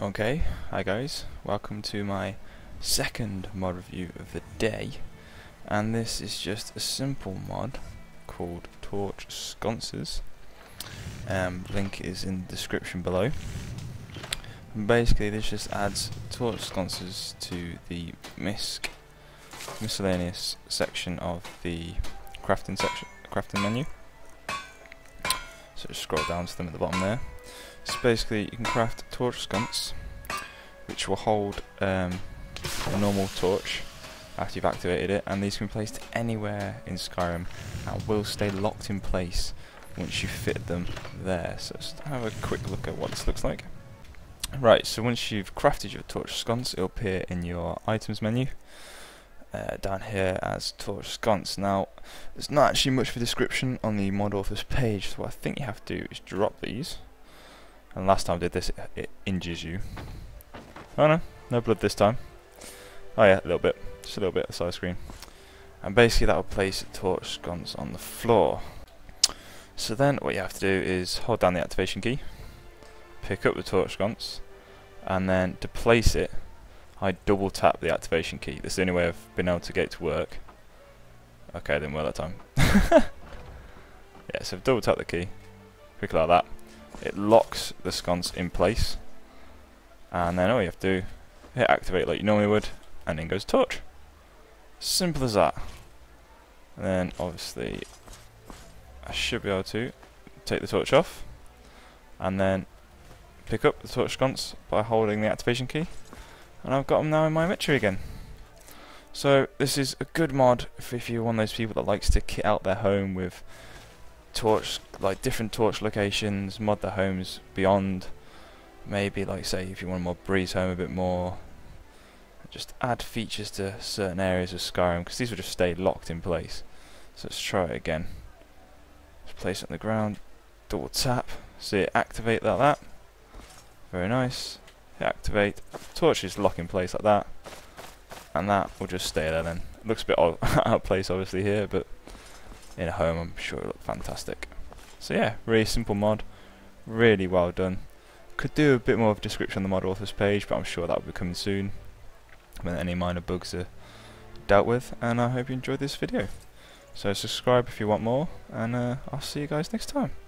Okay, hi guys, welcome to my second mod review of the day, and this is just a simple mod called Torch Sconces. Link is in the description below. And basically this just adds torch sconces to the miscellaneous section of the crafting menu. So just scroll down to them at the bottom there. So basically, you can craft torch sconce, which will hold a normal torch after you've activated it, and these can be placed anywhere in Skyrim and will stay locked in place once you fit them there. So let's have a quick look at what this looks like. Right, so once you've crafted your torch sconce, it'll appear in your items menu down here as torch sconce. Now, there's not actually much of a description on the mod author's page, so what I think you have to do is drop these. And last time I did this, it injures you. Oh no, no blood this time. Oh yeah, a little bit. Just a little bit of side screen. And basically that will place a torch sconce on the floor. So then what you have to do is hold down the activation key, pick up the torch sconce, and then to place it, I double tap the activation key. That's the only way I've been able to get it to work. Okay, didn't work that time. Yeah, so I've double tapped the key, quick like that. It locks the sconce in place, and then all you have to do, hit activate like you normally would, and in goes torch. Simple as that. And then obviously I should be able to take the torch off and then pick up the torch sconce by holding the activation key, and I've got them now in my inventory again. So this is a good mod if you're one of those people that likes to kit out their home with torch, like different torch locations, mod the homes beyond, maybe like say if you want to mod Breeze Home a bit more, just add features to certain areas of Skyrim, because these will just stay locked in place. So let's try it again. Let's place it on the ground, double tap, see it activate like that. Very nice. Hit activate, torches lock in place like that, and that will just stay there then. It looks a bit odd, out of place obviously here, but in a home I'm sure it looked fantastic. So yeah, really simple mod, really well done. Could do a bit more of a description on the mod author's page, but I'm sure that will be coming soon when any minor bugs are dealt with, and I hope you enjoyed this video. So subscribe if you want more, and I'll see you guys next time.